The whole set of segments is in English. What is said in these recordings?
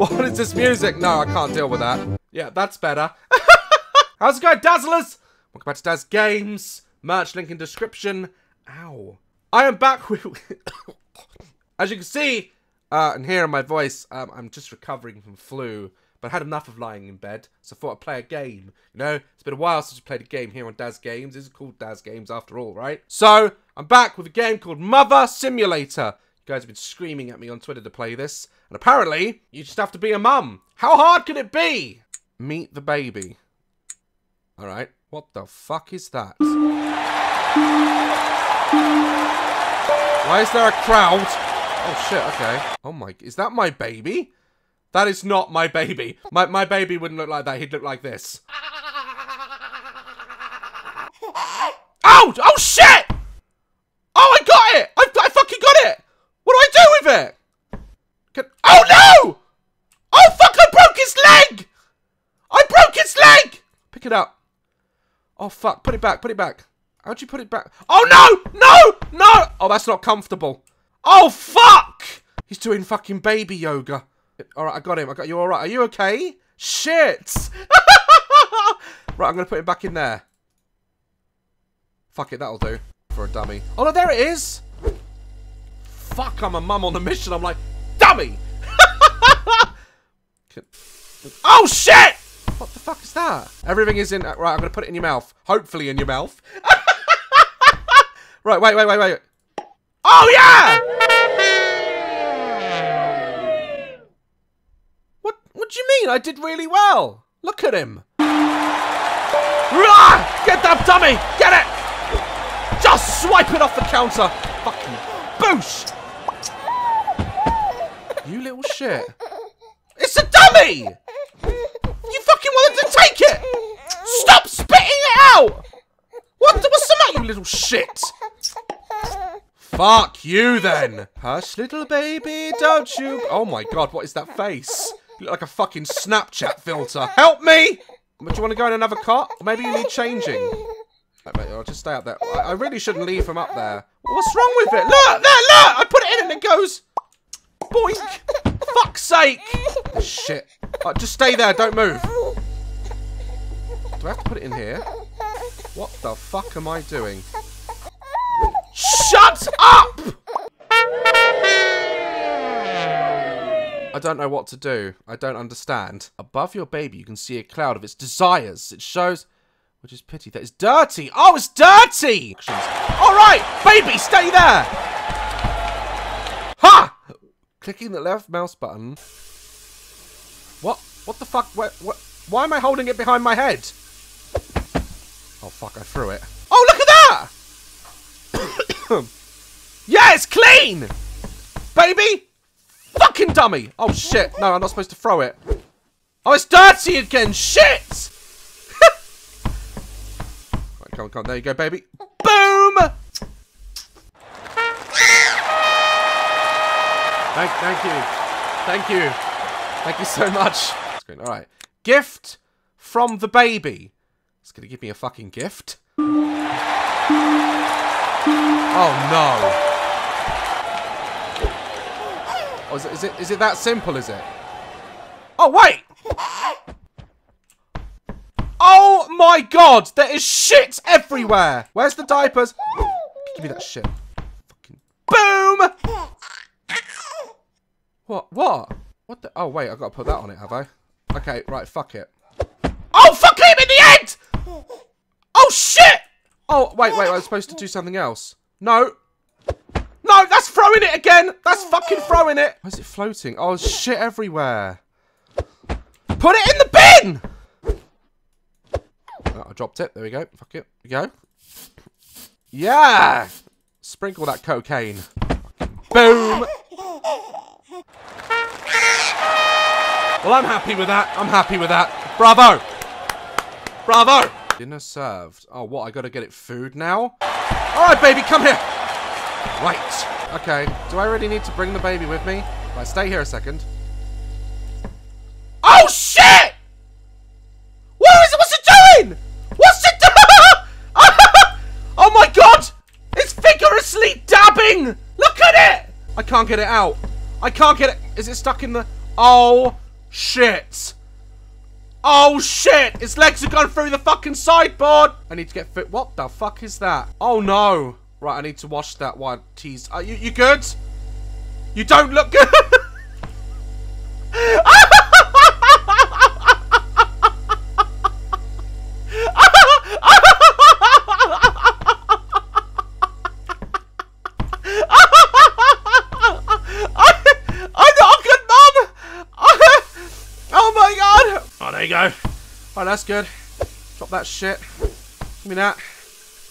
What is this music? No, I can't deal with that. Yeah, that's better. How's it going, Dazzlers? Welcome back to Daz Games. Merch link in description. Ow. I am back with... As you can see, and hear in my voice, I'm just recovering from flu. But I had enough of lying in bed, so I thought I'd play a game. You know, it's been a while since I played a game here on Daz Games. It's called Daz Games after all, right? So, I'm back with a game called Mother Simulator. You guys have been screaming at me on Twitter to play this. And apparently, you just have to be a mum. How hard could it be? Meet the baby. Alright, what the fuck is that? Why is there a crowd? Oh shit, okay. Oh my, is that my baby? That is not my baby. My baby wouldn't look like that, he'd look like this. Ow! Oh shit! Oh, I got it! I fucking got it! What do I do with it? Oh no! Oh fuck, I broke his leg! I broke his leg! Pick it up. Oh fuck, put it back, put it back. How'd you put it back? Oh no! No! No! Oh, that's not comfortable. Oh fuck! He's doing fucking baby yoga. Alright, I got him. I got you alright. Are you okay? Shit! Right, I'm gonna put him back in there. Fuck it, that'll do. For a dummy. Oh no, there it is! Fuck, I'm a mum on a mission. I'm like, dummy! Oh shit! What the fuck is that? Everything is in... Right, I'm gonna put it in your mouth. Hopefully in your mouth. Right, wait, wait, wait, wait. Oh yeah! What do you mean? I did really well. Look at him. Get that dummy! Get it! Just swipe it off the counter! Fucking boosh! You little shit. It's a dummy! You fucking wanted to take it! Stop spitting it out! What's the matter, you little shit? Fuck you then! Hush, little baby, don't you... Oh my god, what is that face? You look like a fucking Snapchat filter. Help me! Do you want to go in another cot? Maybe you need changing. Right, mate, I'll just stay up there. I really shouldn't leave him up there. What's wrong with it? Look! There, look! I put it in and it goes... Boink! Fuck's sake! Shit. Right, just stay there, don't move. Do I have to put it in here? What the fuck am I doing? Shut up! I don't know what to do. I don't understand. Above your baby, you can see a cloud of its desires. It shows... Which is pity that it's dirty. Oh, it's dirty! Alright, baby, stay there! Ha! Clicking the left mouse button. What? What the fuck? What? Why am I holding it behind my head? Oh fuck, I threw it. Oh, look at that! Yeah, it's clean! Baby! Fucking dummy! Oh shit, no, I'm not supposed to throw it. Oh, it's dirty again, shit! Right, come on, come on, there you go, baby. Boom! Thank you. Thank you. Thank you so much. Alright. Gift from the baby. It's gonna give me a fucking gift. Oh no. Oh, is it that simple, is it? Oh wait! Oh my god! There is shit everywhere! Where's the diapers? Give me that shit. Fucking boom! What? What? What the? Oh wait, I gotta put that on it, have I? Okay, right, fuck it. Oh, fuck him in the end! Oh, shit! Oh, wait, wait, I was supposed to do something else. No. No, that's throwing it again! That's fucking throwing it! Why is it floating? Oh, shit everywhere. Put it in the bin! Oh, I dropped it. There we go. Fuck it. There we go. Yeah! Sprinkle that cocaine. Boom! Well, I'm happy with that. I'm happy with that. Bravo. Bravo. Dinner served. Oh, what? I got to get it food now? All right, baby, come here. Right. Okay. Do I really need to bring the baby with me? Right, stay here a second. Oh, shit! Where is it? What's it doing? What's it doing? Oh, my God. It's vigorously dabbing. Look at it. I can't get it out. I can't get it. Is it stuck in the... Oh... Shit. Oh shit, it's Lexicon through the fucking sideboard. I need to get fit. What the fuck is that? Oh no. Right, I need to wash that one. Jeez. Are you good? You don't look good. Go. Alright, that's good. Drop that shit. Give me that.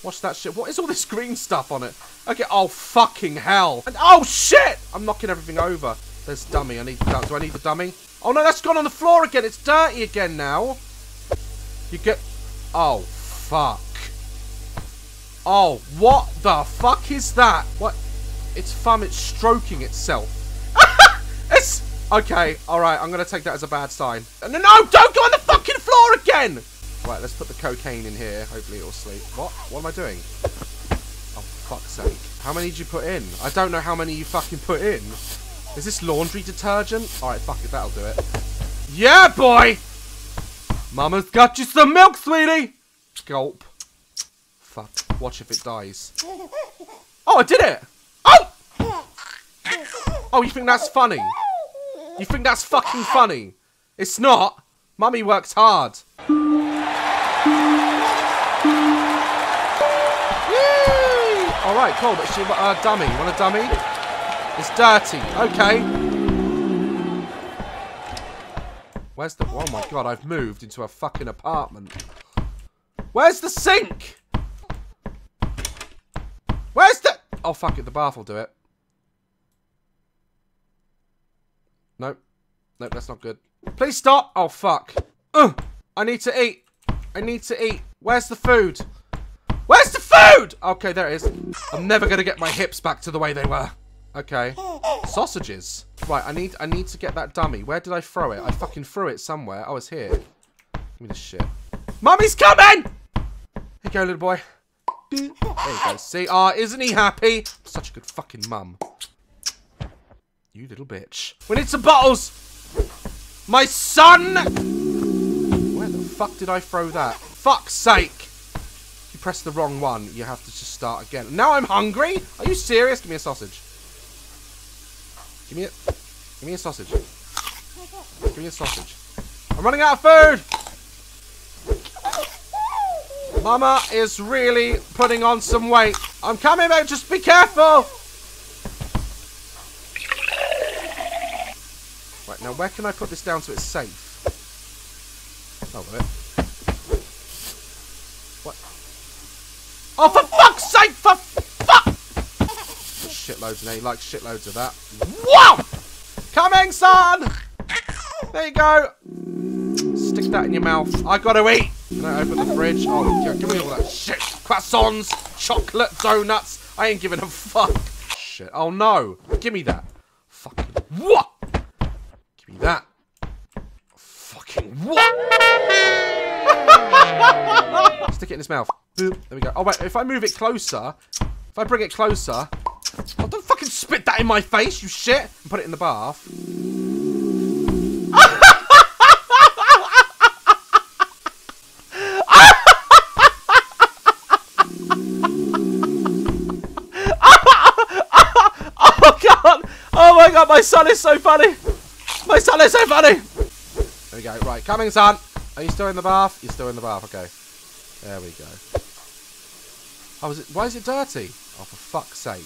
Watch that shit. What is all this green stuff on it? Okay, oh fucking hell. And, oh shit! I'm knocking everything over. There's dummy. I need the dummy. Do I need the dummy? Oh no, that's gone on the floor again. It's dirty again now. You get... Oh, fuck. Oh, what the fuck is that? What? It's fun. It's stroking itself. It's... Okay, alright, I'm gonna take that as a bad sign. No, no, don't go on the fucking floor again! Right, let's put the cocaine in here. Hopefully it'll sleep. What? What am I doing? Oh, fuck's sake. How many did you put in? I don't know how many you fucking put in. Is this laundry detergent? Alright, fuck it, that'll do it. Yeah, boy! Mama's got you some milk, sweetie! Gulp. Fuck, watch if it dies. Oh, I did it! Oh! Oh, you think that's funny? You think that's fucking funny? It's not. Mummy works hard. Yay! All right, cool. But she dummy. Want a dummy? It's dirty. Okay. Where's the? Oh my god! I've moved into a fucking apartment. Where's the sink? Where's the? Oh fuck it. The bath will do it. Nope. Nope, that's not good. Please stop! Oh, fuck. Ugh! I need to eat. I need to eat. Where's the food? Where's the food? Okay, there it is. I'm never gonna get my hips back to the way they were. Okay. Sausages. Right, I need to get that dummy. Where did I throw it? I fucking threw it somewhere. I was here. Give me this shit. Mummy's coming! Here you go, little boy. There you go. See? Ah, isn't he happy? Such a good fucking mum. You little bitch. We need some bottles! My son! Where the fuck did I throw that? Fuck's sake! You pressed the wrong one. You have to just start again. Now I'm hungry? Are you serious? Give me a sausage. Give me a sausage. Give me a sausage. I'm running out of food! Mama is really putting on some weight. I'm coming, mate. Just be careful! Now, where can I put this down so it's safe? Oh, wait. What? Oh, for fuck's sake! For fuck! Shitloads in here. He likes shitloads of that. Whoa! Coming, son! There you go. Stick that in your mouth. I gotta eat. Can I open the fridge? Oh, yeah, give me all that shit. Croissants, chocolate, donuts. I ain't giving a fuck. Shit. Oh, no. Give me that. Fucking what? That fucking what? Stick it in his mouth. There we go. Oh wait, if I move it closer, if I bring it closer, oh, don't fucking spit that in my face, you shit! And put it in the bath. Oh god! Oh my god, my son is so funny. My son is so funny! There we go. Right, coming, son. Are you still in the bath? You're still in the bath. Okay. There we go. Oh, is it? Why is it dirty? Oh, for fuck's sake.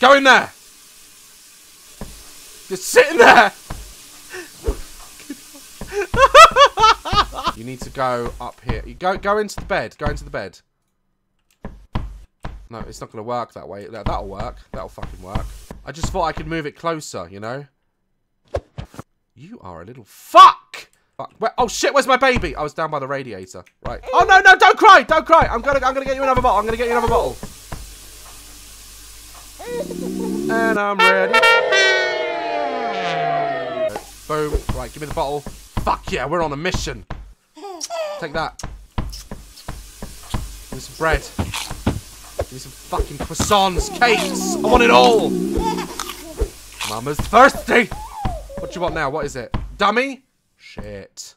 Go in there! Just sit in there! You need to go up here. You go into the bed. Go into the bed. No, it's not going to work that way. No, that'll work. That'll fucking work. I just thought I could move it closer, you know? You are a little fuck! Fuck. Where, oh shit, where's my baby? I was down by the radiator. Right. Oh no, no, don't cry! Don't cry! I'm gonna get you another bottle. I'm gonna get you another bottle. And I'm ready. Boom. Right, give me the bottle. Fuck yeah, we're on a mission. Take that. Give me some bread. Give me some fucking croissants, cakes. I want it all. Mama's thirsty! What do you want now? What is it? dummy! Shit.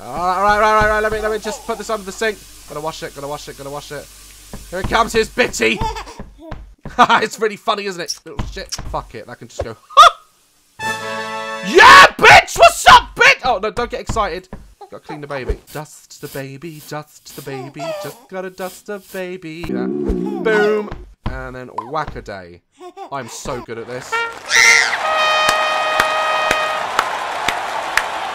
Alright, let me just put this under the sink. Gonna wash it. Here it comes, here's Bitty! It's really funny, isn't it? Little shit. Fuck it, that can just go. Yeah, bitch! What's up, bitch? Oh, no, don't get excited. Gotta clean the baby. Dust the baby, dust the baby. Just gotta dust the baby. Yeah. Boom. And then whack-a-day. I'm so good at this.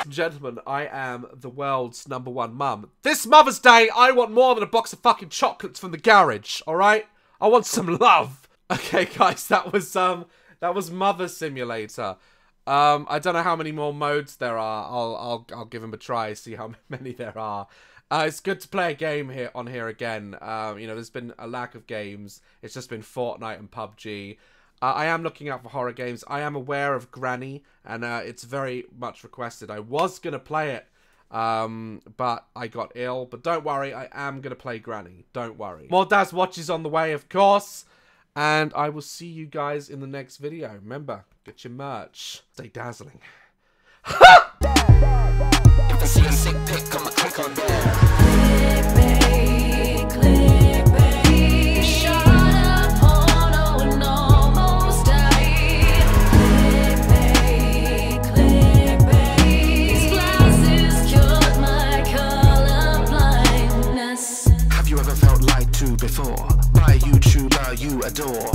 Gentlemen, I am the world's #1 mum. This Mother's Day, I want more than a box of fucking chocolates from the garage, alright? I want some love. Okay, guys, that was Mother Simulator. I don't know how many more modes there are. I'll give them a try, see how many there are. It's good to play a game here again. You know, there's been a lack of games. It's just been Fortnite and PUBG. I am looking out for horror games. I am aware of Granny, and it's very much requested. I was gonna play it, but I got ill. But don't worry, I am gonna play Granny. Don't worry. More Daz watches on the way, of course. And I will see you guys in the next video. Remember, get your merch. Stay dazzling. Have you ever felt lied to before? By a YouTuber you adore.